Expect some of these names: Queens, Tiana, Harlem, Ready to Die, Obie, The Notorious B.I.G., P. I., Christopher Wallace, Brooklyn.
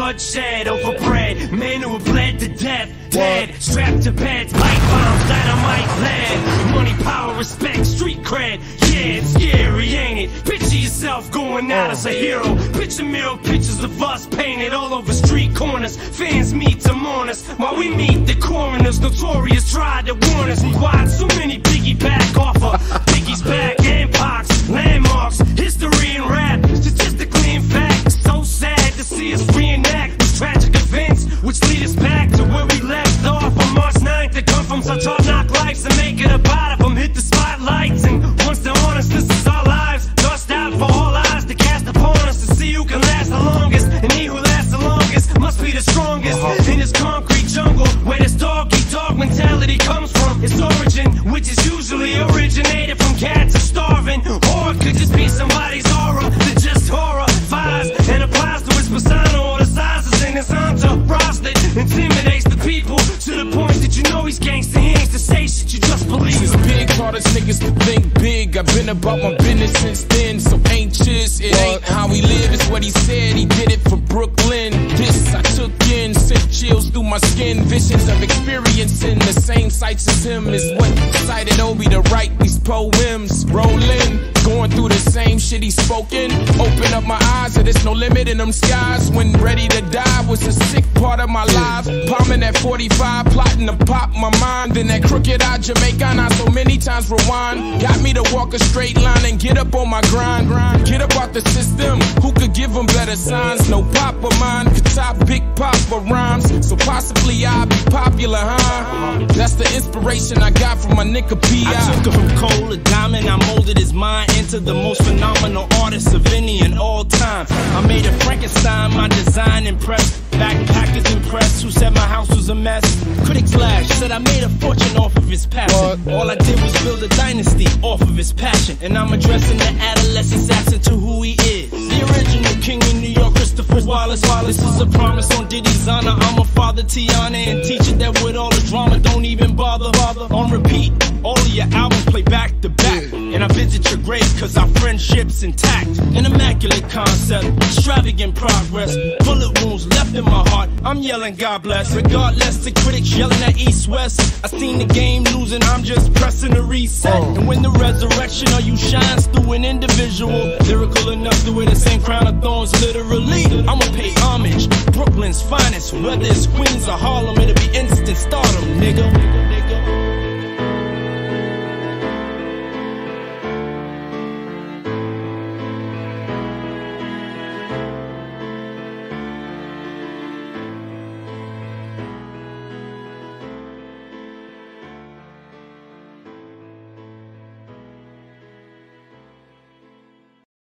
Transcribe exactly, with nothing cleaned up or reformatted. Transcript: bloodshed over bread. Men who have bled to death, dead, strapped to beds, light bombs, dynamite, lead. Money, power, respect, street cred. Yeah, it's scary, ain't it? Picture yourself going out as a hero. Picture mirror pictures of us painted all over street corners. Fans meet to mourn us while we meet the coroners. Notorious tried to warn us. Why so many piggy back off of Biggie's back and box landmarks, history and rap, statistically in fact. So sad to see us reenact these tragic events, which lead us back to where we left off on March ninth. To come from such hard knock lives and make it a bite of them, hit the spotlights, and once they're on us, this is our lives. Dust out for all eyes to cast upon us, to see who can last the longest, and he who lasts the longest must be the strongest. In this concrete jungle where this dog eat dog mentality comes from, its origin, which is usually originated from cats are starving, or it could just be somebody's aura that just horrifies and applies to its persona or the sizes in its entourage that intimidates the people to the point that you know he's gangsta, he ain't to say shit, you just believe it's big, hard as niggas to think big. I've been about my business since then, so anxious. It ain't how we live, it's what he said. He did it for Brooklyn. This I took in, sent chills through my skin. Visions of experiencing the same sights as him is what decided Obie to write these poems. Rolling, going through the same shit he's spoken. Open up my eyes, that there's no limit in them skies. When Ready to Die was a sick part of my life. Palming at forty-five, plotting to pop my mind. Then that crooked-eyed Jamaican I so many times rewind. Got me to walk a straight line and get up on my grind. Get up out the system, who could give them better signs? No pop of mine could top Big Papa rhymes. So possibly I'll be popular, huh? That's the inspiration I got from my nigga P I I took him from coal to diamond, I molded his mind into the most phenomenal artist of any and all time. I made a Frankenstein, my design impressed. Backpackers impressed, who said my house was a mess. Critics laughed, said I made a fortune off of his passion. What? All I did was build a dynasty off of his passion. And I'm addressing the adolescent's accent to who he is. The original king in New York, Christopher Wallace. Wallace is a promise on Diddy's honor. I'm a father, Tiana, and teacher that with all the drama don't even bother. bother. On repeat, all of your albums play back to back. And I visit your grave cause our friendship's intact. An immaculate concept, extravagant progress. Bullet wounds left in my My heart, I'm yelling God bless. Regardless, the critics yelling at East West. I seen the game losing, I'm just pressing the reset. Oh. And when the resurrection of you shines through an individual, lyrical enough to wear the same crown of thorns, literally, I'ma pay homage. Brooklyn's finest, whether it's Queens or Harlem, it'll be instant stardom, nigga.